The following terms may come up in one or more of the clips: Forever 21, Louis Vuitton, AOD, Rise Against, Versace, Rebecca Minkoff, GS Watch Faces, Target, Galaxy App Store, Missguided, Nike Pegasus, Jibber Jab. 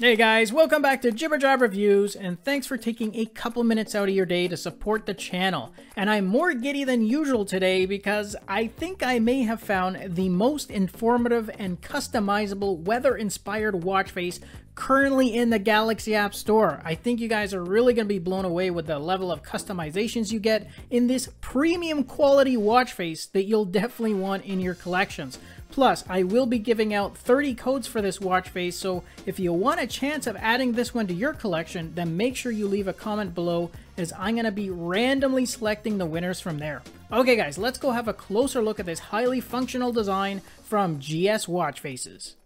Hey guys, welcome back to Jibber Jab Reviews, and thanks for taking a couple minutes out of your day to support the channel. And I'm more giddy than usual today because I think I may have found the most informative and customizable weather-inspired watch face currently in the Galaxy App Store. I think you guys are really going to be blown away with the level of customizations you get in this premium quality watch face that you'll definitely want in your collections. Plus, I will be giving out 30 codes for this watch face, so if you want a chance of adding this one to your collection, then make sure you leave a comment below, as I'm going to be randomly selecting the winners from there. Okay guys, let's go have a closer look at this highly functional design from GS Watch Faces.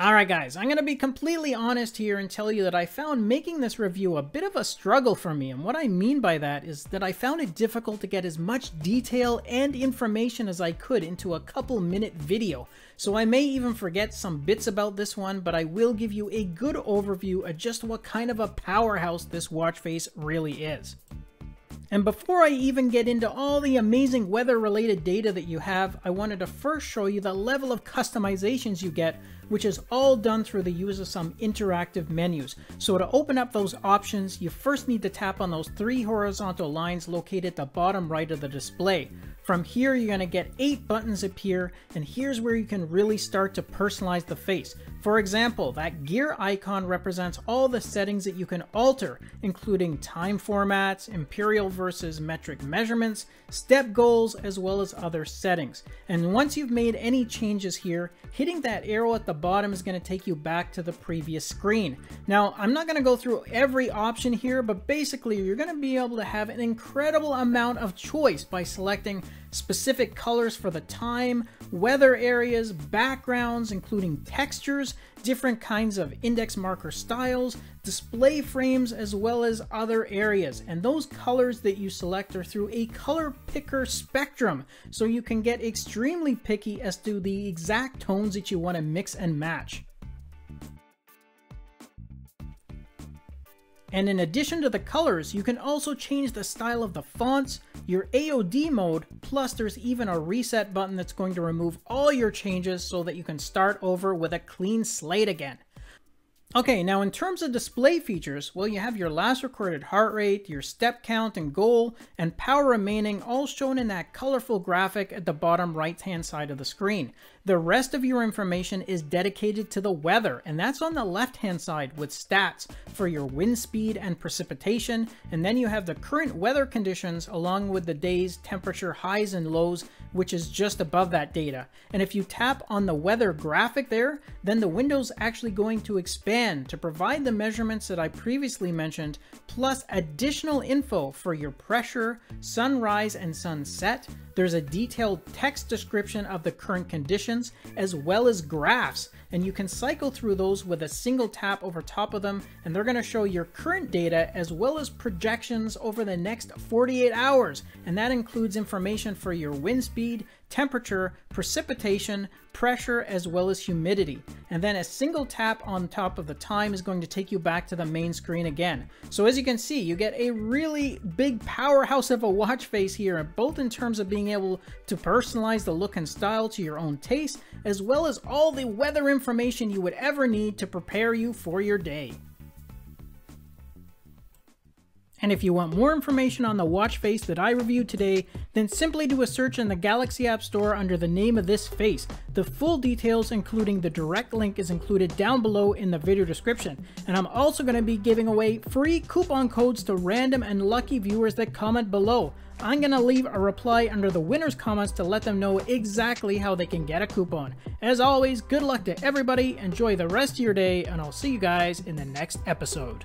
Alright guys, I'm going to be completely honest here and tell you that I found making this review a bit of a struggle for me, and what I mean by that is that I found it difficult to get as much detail and information as I could into a couple minute video, so I may even forget some bits about this one, but I will give you a good overview of just what kind of a powerhouse this watch face really is. And before I even get into all the amazing weather-related data that you have, I wanted to first show you the level of customizations you get, which is all done through the use of some interactive menus. So to open up those options, you first need to tap on those three horizontal lines located at the bottom right of the display. From here, you're going to get 8 buttons appear, and here's where you can really start to personalize the face. For example, that gear icon represents all the settings that you can alter, including time formats, imperial versus metric measurements, step goals, as well as other settings. And once you've made any changes here, hitting that arrow at the bottom is going to take you back to the previous screen. Now, I'm not going to go through every option here, but basically you're going to be able to have an incredible amount of choice by selecting specific colors for the time, weather areas, backgrounds including textures, different kinds of index marker styles, display frames, as well as other areas. And those colors that you select are through a color picker spectrum, so you can get extremely picky as to the exact tones that you want to mix and match. And in addition to the colors, you can also change the style of the fonts, your AOD mode, plus there's even a reset button that's going to remove all your changes so that you can start over with a clean slate again. Okay, now in terms of display features, well, you have your last recorded heart rate, your step count and goal, and power remaining, all shown in that colorful graphic at the bottom right-hand side of the screen. The rest of your information is dedicated to the weather, and that's on the left-hand side with stats for your wind speed and precipitation, and then you have the current weather conditions along with the day's temperature highs and lows, which is just above that data. And if you tap on the weather graphic there, then the window's actually going to expand to provide the measurements that I previously mentioned, plus additional info for your pressure, sunrise and sunset. There's a detailed text description of the current conditions, as well as graphs, and you can cycle through those with a single tap over top of them, and they're going to show your current data as well as projections over the next 48 hours, and that includes information for your wind speed, temperature, precipitation, pressure, as well as humidity. And then a single tap on top of the time is going to take you back to the main screen again. So as you can see, you get a really big powerhouse of a watch face here, both in terms of being able to personalize the look and style to your own taste, as well as all the weather information you would ever need to prepare you for your day. And if you want more information on the watch face that I reviewed today, then simply do a search in the Galaxy App Store under the name of this face. The full details, including the direct link, is included down below in the video description. And I'm also going to be giving away free coupon codes to random and lucky viewers that comment below. I'm going to leave a reply under the winner's comments to let them know exactly how they can get a coupon. As always, good luck to everybody, enjoy the rest of your day, and I'll see you guys in the next episode.